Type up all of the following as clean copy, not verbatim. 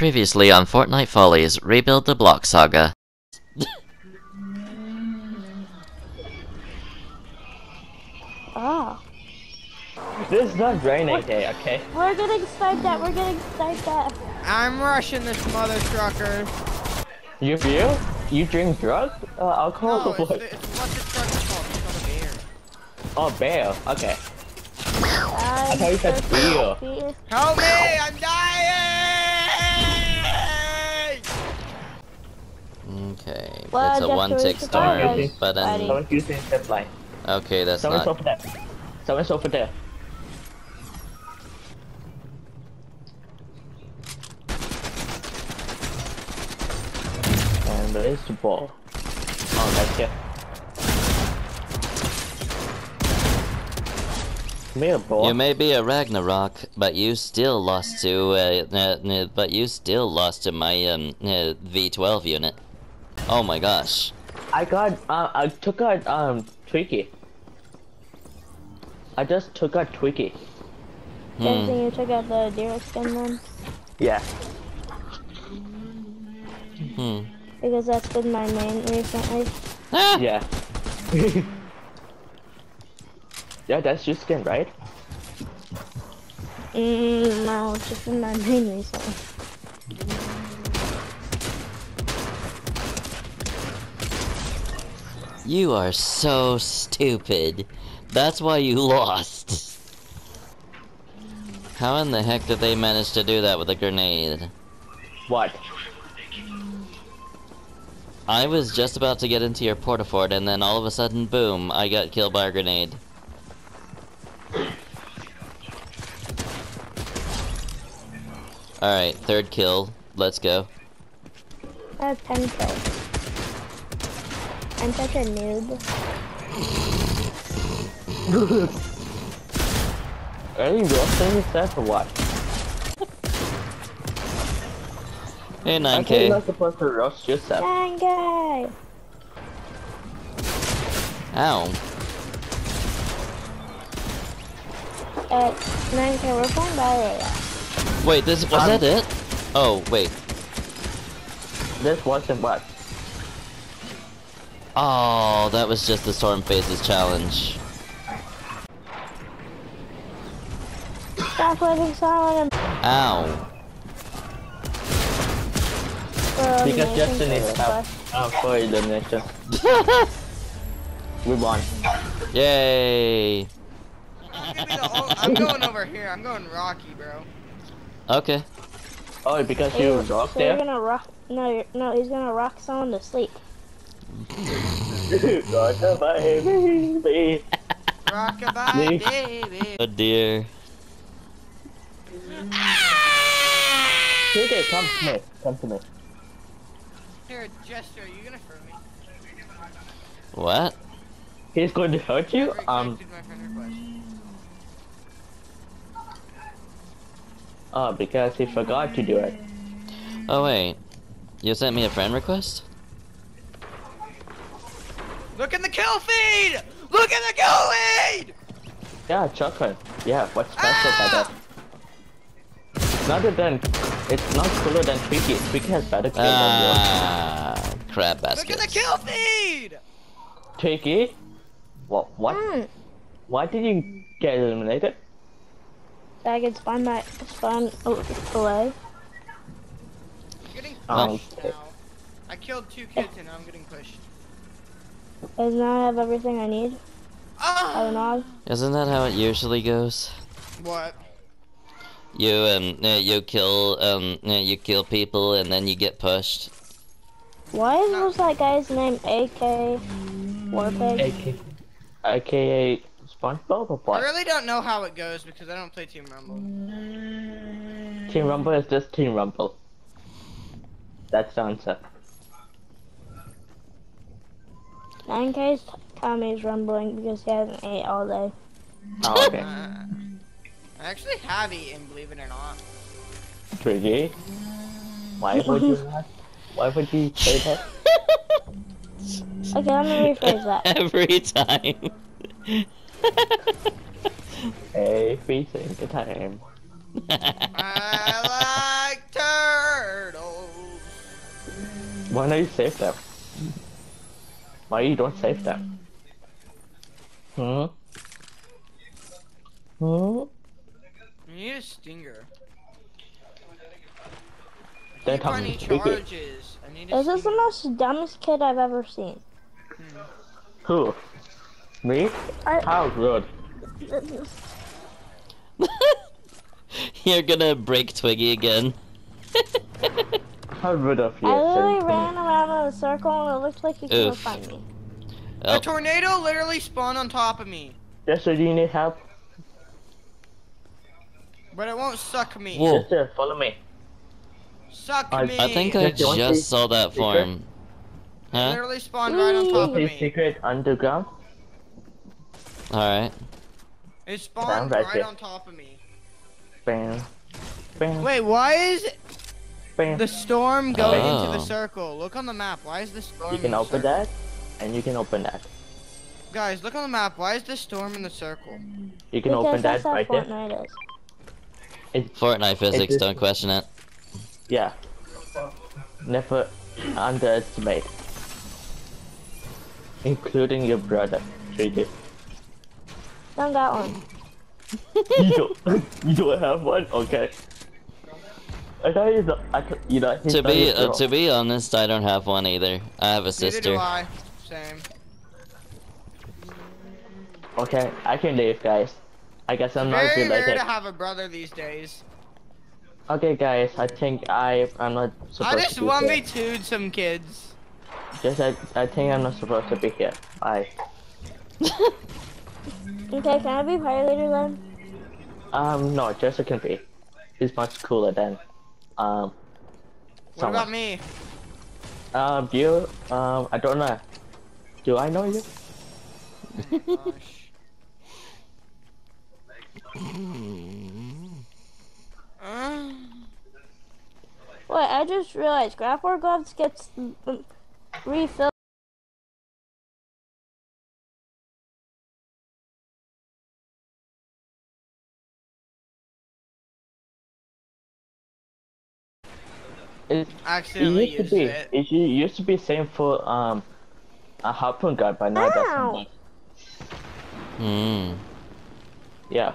Previously on Fortnite Follies, Rebuild the Block Saga. Ah. This is not brain AK, okay? We're getting sniped at, I'm rushing this mother trucker. You feel? You drink drugs? Alcohol? No, it's what the truck is called, it's called a beer. Oh, beer, okay. I thought you said beer. Help me, I'm dying! Okay, well, it's a 1-tick storm, but then... Someone's using a zip line. Okay, that's someone's not... Someone's over there. And there is the ball. Oh, that's it. You may be a Ragnarok, but you still lost to my V12 unit. Oh my gosh! I took out Twiki. I just took out Twiki. Same thing you took out the D-Rex gun then? Yeah. Because that's been my main recently. Ah! Yeah. Yeah, that's your skin, right? No, it's just in my main recently. You are so stupid. That's why you lost. How in the heck did they manage to do that with a grenade? What? I was just about to get into your port-a-fort and then all of a sudden, boom, I got killed by a grenade. Alright, third kill. Let's go. I have 10 kills. I'm such a noob. Are you roasting yourself or what? Hey, 9K. I think you're not supposed to roast yourself. 9K! Ow. 9K, we're playing Valorant. Wait, this was that it? Oh, wait. This wasn't what? Oh, that was just the Storm Faces challenge. Stop living silent. Ow. Because Justin is out for elimination. We won. Yay! I'm going over here. I'm going Rocky, bro. Okay. Oh, because you rock there? You're gonna rock. No, no, he's gonna rock someone to sleep. Rockabye, baby. Rockabye, baby. Oh dear. Okay, come to me. Come to me. Here, Jester, are you gonna hurt me? What? He's going to hurt you? Oh, because he forgot to do it. Oh wait, you sent me a friend request? Look in the kill feed! Look in the kill feed! Yeah, chocolate. Yeah, what's special about that? It's not than. It's not cooler than Twiki. Twiki has better kill than yours. Crab basket. Look at the kill feed! Twiki? What? What? Why did you get eliminated? I can spawn my away. I'm getting pushed now. I killed 2 kids and I'm getting pushed. Does not have everything I need. Isn't that how it usually goes? What? You you kill people and then you get pushed. Why was that guy's name AK Warpig? AKA SpongeBob or what? I really don't know how it goes because I don't play Team Rumble. Team Rumble is just Team Rumble. That's the answer. 9K's Tommy's rumbling because he hasn't ate all day. Oh, okay. I actually have eaten, believe it or not. Twiggy? Why would you not? Why would you say that? Okay, let me rephrase that. Every time. Every single time. I like turds. Why don't you save them? Why you don't save them? Huh? Huh? You need a stinger. They're talking charges. I need a stinger. This is the most dumbest kid I've ever seen. Who? Me? How good? You're gonna break Twiggy again. How rude of you. I literally ran around in a circle and it looked like you couldn't find me. Oh. A tornado literally spawned on top of me. Jester, do you need help? But it won't suck me. Jester, follow me. Suck me. I think I just saw that form. Huh? Literally spawned right on top of me. Secret underground. Alright. It spawned right on top of me. Bam. Bam. Wait, why is it... Bam. The storm going into the circle? Look on the map. Why is the storm? You can open that, and you can open that. Guys, look on the map. Why is the storm in the circle? You can open that right there. Fortnite is. It's Fortnite physics. Don't question it. Yeah. Never underestimate, including your brother. JJ. I got one. You don't have one? Okay. I thought he's not, to be honest, I don't have one either. I have a sister. Neither do I. Same. Okay, I can leave, guys. I guess I'm not good at it. To have a brother these days. Okay, guys, I think I'm not supposed to be here. I just 1v2'd some kids. Just I think I'm not supposed to be here. Bye. Okay, can I be part leader then? No, Jester can be. He's much cooler than. What about me? You? I don't know. Do I know you? Oh, wait, I just realized Graph War Gloves gets refilled. It used to be same for a harpoon gun, but now that's not. Hmm. Yeah.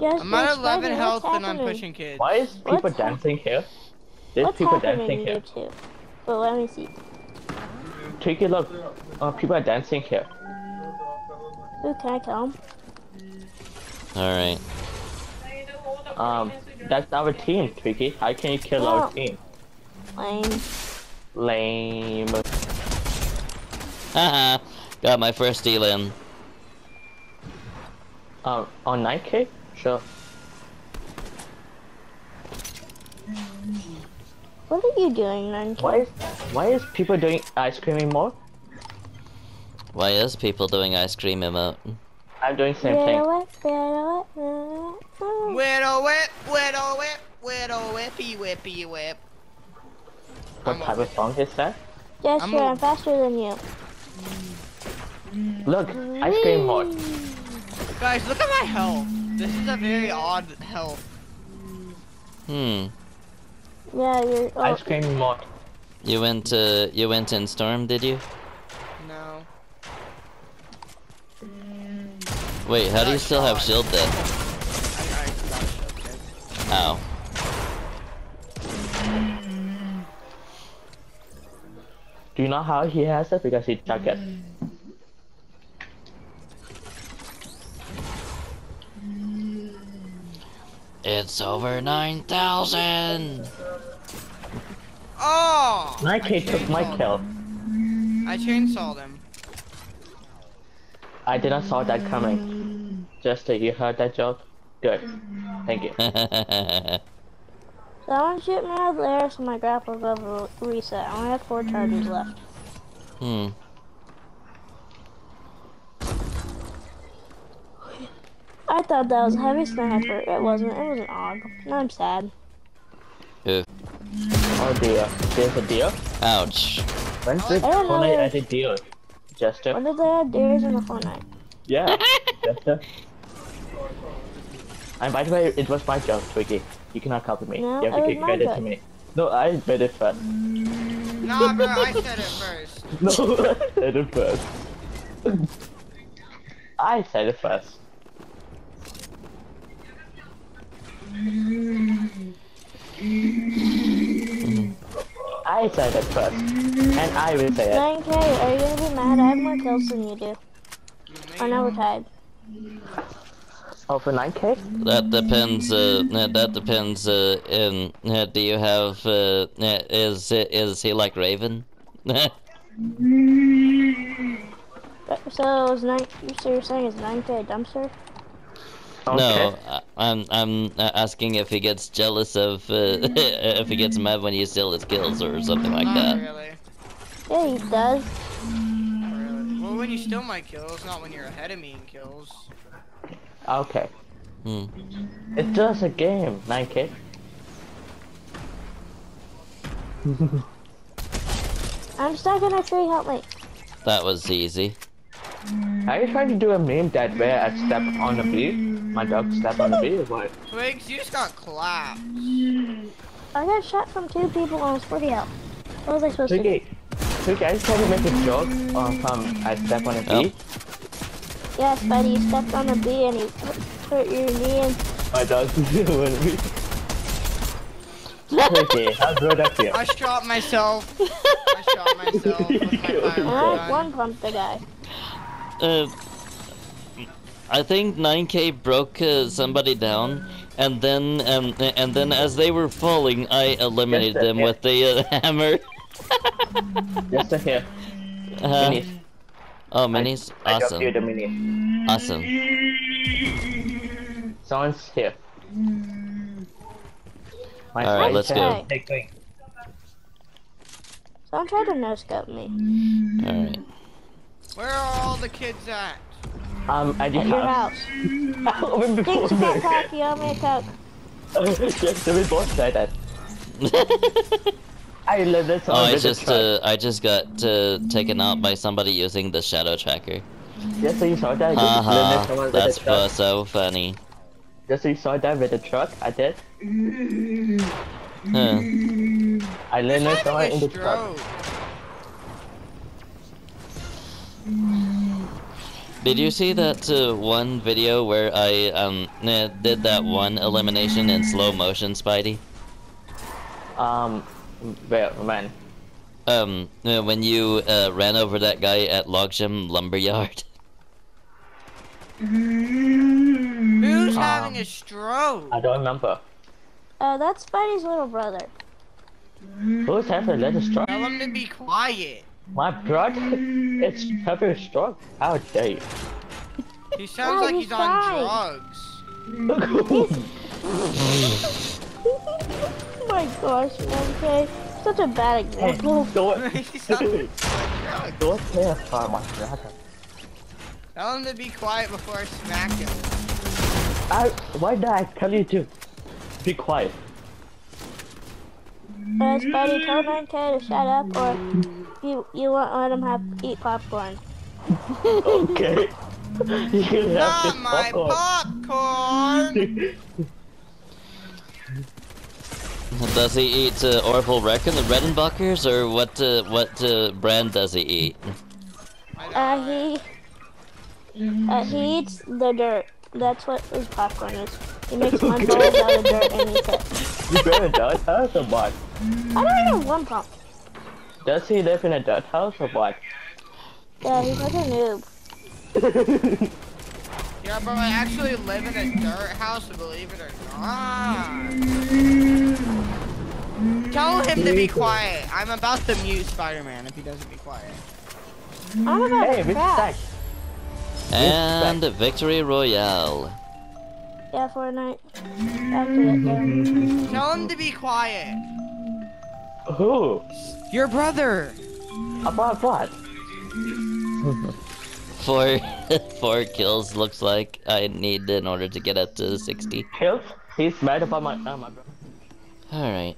Yes, I'm at 11 health and I'm pushing kids. Why is people dancing here? There's people dancing here too. But let me see. Take a look. People are dancing here. Who can I tell? All right. That's our team, Twiki. How can you kill our team? Lame. Lame. Haha, got my first deal in. On 9K? Sure. What are you doing, 9K? Why is people doing ice cream emote? Why is people doing ice cream emote? I'm doing the same thing. Widow whip, widow whip, widow whippy whippy whip. What type of song is that? Yes, sure, I'm faster than you. Look, ice cream hot. Guys, look at my health. This is a very odd health. Hmm. Yeah, you're ice cream hot. You went in storm, did you? No. Wait, how do you still have shield then? Ow. Do you know how he has it? Because he chucked it. It's over 9,000! Oh! My kid took my kill. I chainsawed him. I didn't saw that coming. Jester, you heard that joke? Good. Thank you. Someone shoot me out there so my grapple will reset. I only have 4 charges left. Hmm. I thought that was a heavy sniper. It wasn't. It was an AUG. Now I'm sad. Ew. Oh dear. There's a deer? Ouch. When's the Fortnite as a deer? Jester? When did they have deers in the Fortnite? Yeah. Jester? And by the way, it was my job, Twiki. You cannot copy me. No, you have to get credit to me. No, I said it first. Nah, bro, I said it first. No, I said it first. I said it first. I said it first. And I will say it. 9K, are you gonna be mad? I have more kills than you do. Oh, now we're tied. Oh, for 9K? That depends, do you have, is he like Raven? So, you're saying it's 9K a dumpster? Okay. No, I'm asking if he gets jealous of, if he gets mad when you steal his kills or something like that. Not really. Yeah, he does. Not really. Well, when you steal my kills, not when you're ahead of me in kills. Okay. Hmm. It's just a game, 9K. I'm stuck on a tree, help me. That was easy. Are you trying to do a meme that where I step on a bee? My dog stepped on a bee or what? Twigs, you just got clapped. I got shot from two people on 40 health. What was I supposed to do? Twiki, I just tried to make a joke from I step on a bee. Oh. Yes, buddy, you stepped on a bee and you hurt your knee and... My dog's doing me. Okay, how's road up here? I shot myself. I shot myself with my fire. I one pumped the guy. I think 9K broke somebody down, and then as they were falling, I eliminated them with the hammer. Just a hair. Oh, minis? Awesome. I the mini. Awesome. Someone's here. Alright, let's go. Someone tried to no-scope me. Alright. Where are all the kids at? At your house. Thanks for coffee, you owe me a coke. Yes, we both tried that. I love this. Oh, I just got taken out by somebody using the shadow tracker. Yes, so you saw that. That's so funny. Yes, so you saw that with the truck. I did. Huh. I landed someone in the truck. Did you see that one video where I did that one elimination in slow motion, Spidey? Well, man. When you ran over that guy at Logjam Lumberyard. Who's having a stroke? I don't remember. That's Spidey's little brother. Who's having a little stroke? Tell him to be quiet. My brother? It's having a stroke? How dare you? He sounds like he's on drugs. Oh my gosh, okay. Such a bad example. Don't terrify my brother. Tell him to be quiet before I smack him. Why did I tell you to be quiet? Spidey, tell 9K to shut up, or you won't let him eat popcorn. Okay. Not my popcorn! Does he eat Orville Redenbuckers, or what brand does he eat? He eats the dirt. That's what his popcorn is. He makes one bowl out of dirt and eats it. You better dirt house or what? I don't even one pump. Does he live in a dirt house or what? Yeah, he's like a noob. Yeah, bro, I actually live in a dirt house, believe it or not. Tell him to be quiet. I'm about to mute Spider-Man if he doesn't be quiet. I'm about to crash. And a victory royale. Yeah, Fortnite. After that game. Tell him to be quiet. Who? Your brother. About what? Four kills looks like I need in order to get up to 60. Kills? He's mad about my brother. Alright.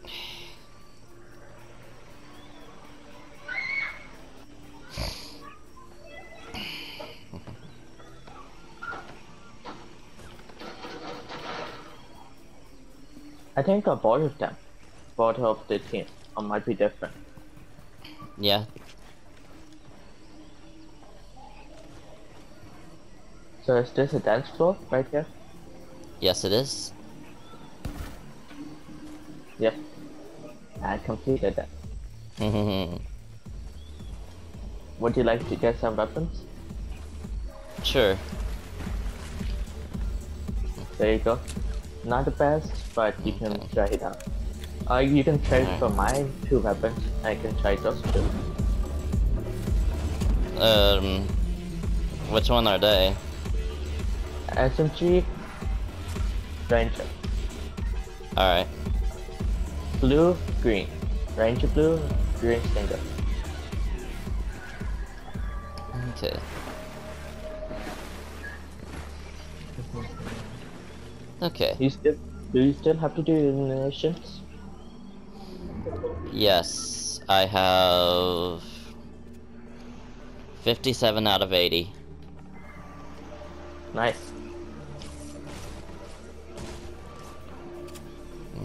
I think I bought of them. Bought of the team. Or might be different. Yeah. So is this a dance floor right here? Yes, it is. Yep. I completed that. Would you like to get some weapons? Sure. There you go. Not the best, but you can try it out. You can trade for my two weapons. I can try those two. Which one are they? SMG Ranger. Alright. Blue, green. Ranger blue, green single. Okay. Okay. Do you still have to do eliminations? Yes, I have 57 out of 80. Nice.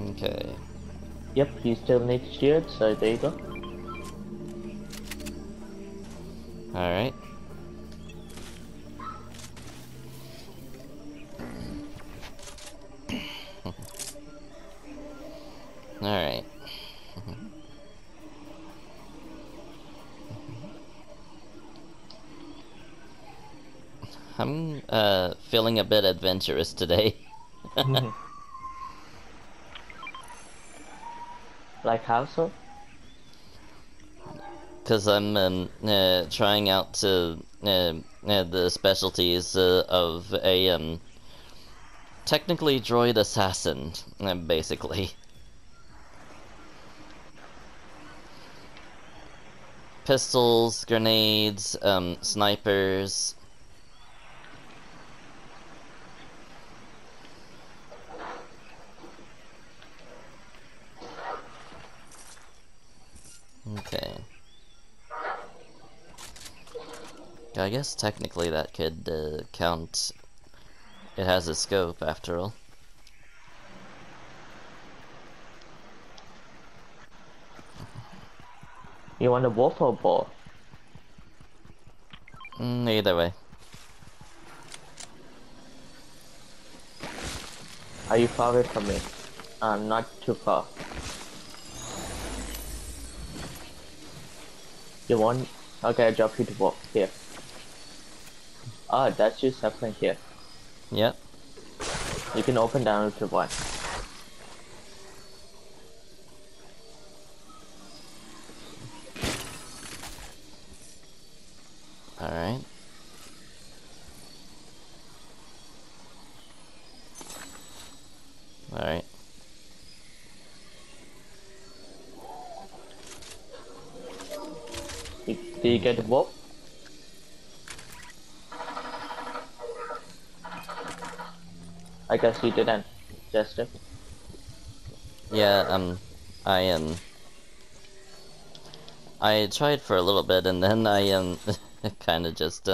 Okay. Yep, you still need shield, so there you go. Alright. Alright. I'm feeling a bit adventurous today. Like how so? Because I'm trying out to, the specialties of a technically droid assassin, basically. Pistols, grenades, snipers. Okay. I guess technically that could count. It has a scope after all. You want a wolf or a ball? Either way. Are you far away from me? I'm not too far. You want? Okay, I drop you to walk here. Ah, that's just happening here. Yep. You can open down to one. All right. All right. Do you get the wolf? I guess you didn't, Justin. Yeah, I tried for a little bit and then I kinda just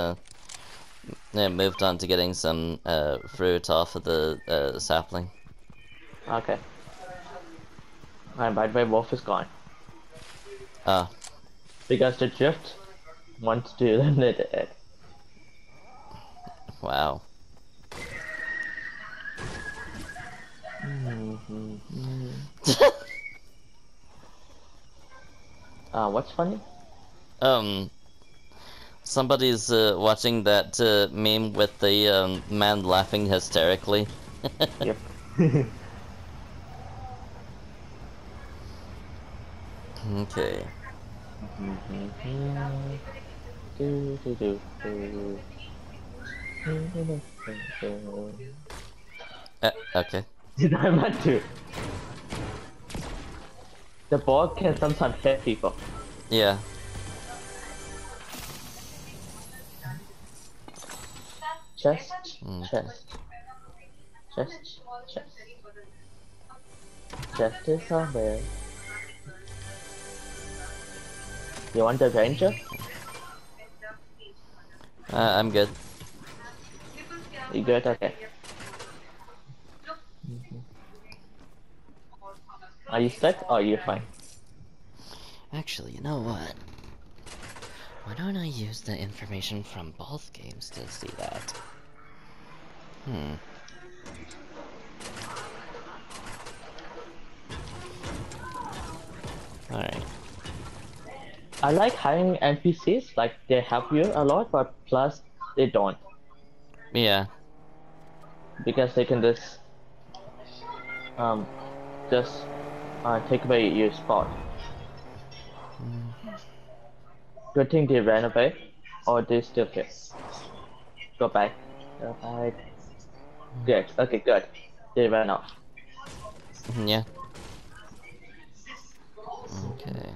moved on to getting some fruit off of the sapling. Okay. And by the way, wolf is gone. Ah. Because the drift wants to limit it. Wow. What's funny? Somebody's watching that meme with the man laughing hysterically. Yep. Okay. Okay. Did I meant to? The ball can sometimes hit people. Yeah. Chest is somewhere. You want the ranger? I'm good. You good? Okay. Are you stuck? Oh, you're fine. Actually, you know what? Why don't I use the information from both games to see that? Hmm. Alright. I like having NPCs, like they help you a lot, but plus they don't. Yeah. Because they can just take away your spot. Mm. Good thing they ran away, or they still here. Go back. Go back. Good. Okay, good. They ran off. Yeah. Okay.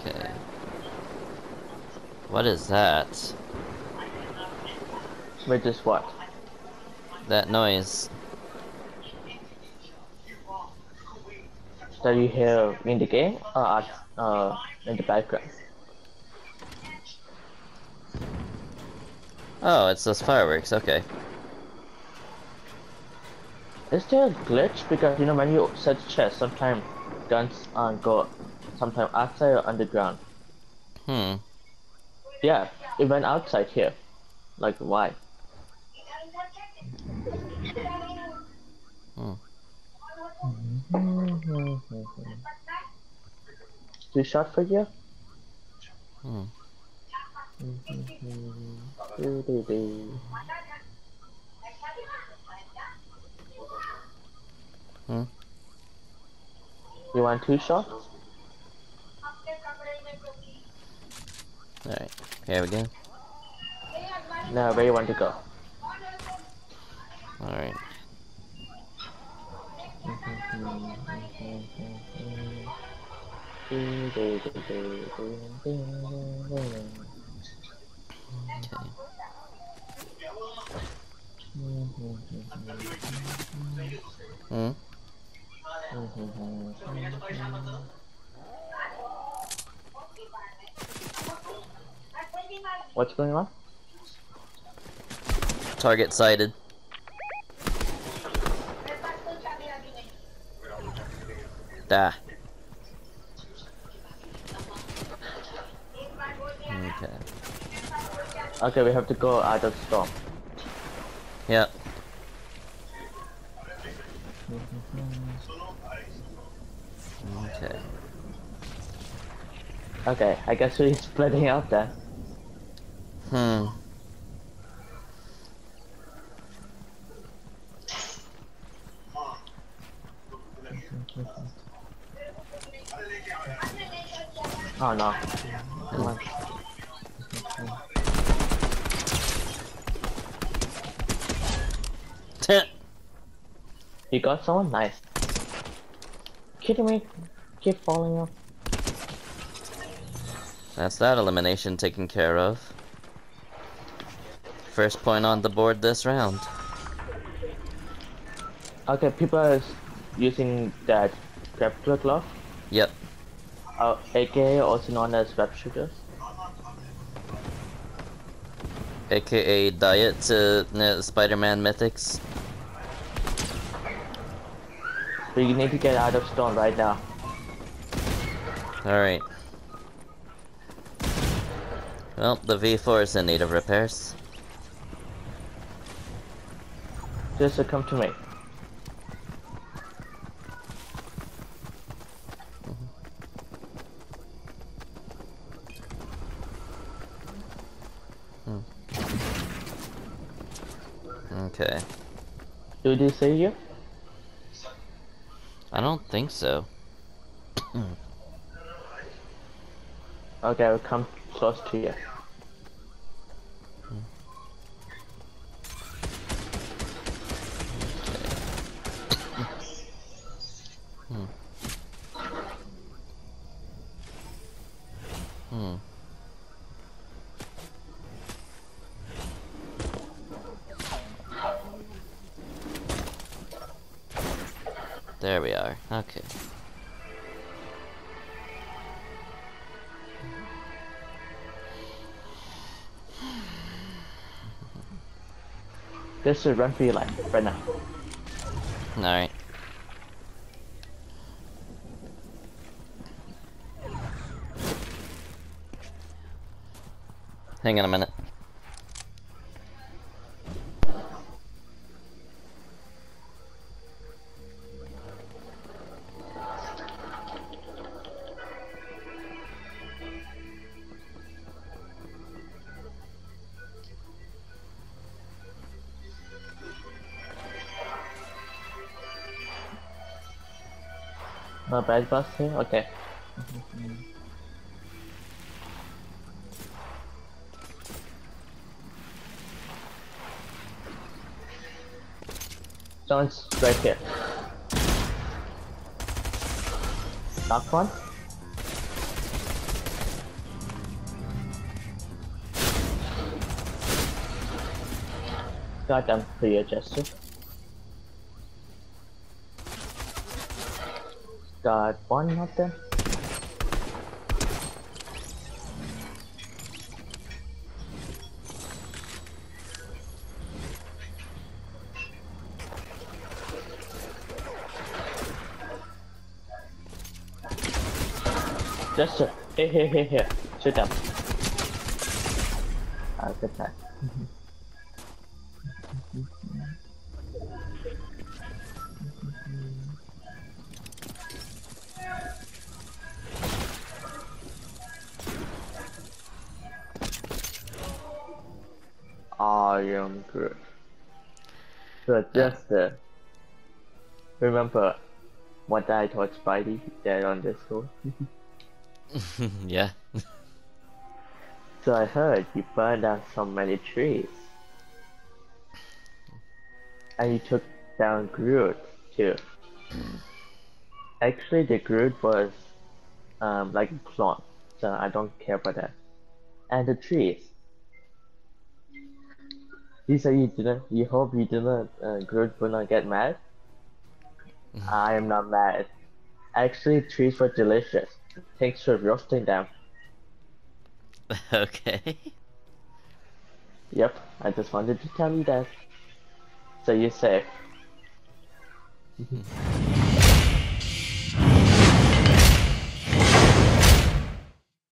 Okay. What is that? Wait, just what? That noise. That you hear in the game or in the background? Oh, it's those fireworks, okay. Is there a glitch? Because you know when you set chests, sometimes guns go sometimes outside or underground. Hmm. Yeah, it went outside here. Like why? Hmm. Two shot for you? Hmm. Hmm. You want two shots? Alright, here we go. Now, where you want to go? Alright. Okay. Hmm? What's going on? Target sighted. Da. Okay. Okay, we have to go out of storm. Yep. Okay. Okay, I guess we're splitting out then. Hmm. Oh no. Come on. You got someone? Nice. Kidding me? Keep falling off. That's that elimination taken care of. First point on the board this round. Okay, people are using that grappler glove. Yep. AKA also known as web shooters. AKA diet to Spider-Man mythics. So you need to get out of storm right now. Alright. Well, the V4 is in need of repairs. Just come to me. Mm-hmm. Okay. Do they see you? I don't think so. Okay, I'll come close to you. Hmm. Hmm. There we are. Okay. Just run for your life right now. Alright. Hang on a minute. Not bad, boss here? Okay. Someone's right here. Knock one. Got them for your gesture. Got one up there. Just sir. Here. Sit down. Good time. I am good. So just remember what I taught Spidey there on this Discord. Yeah. So I heard you burned down so many trees, and you took down Groot too. Actually, the Groot was like a clone, so I don't care about that. And the trees. You say you didn't. You hope you didn't. Groot will not get mad. I am not mad. Actually, trees were delicious. Thanks for roasting them. Okay. Yep, I just wanted to tell you that. So you're safe.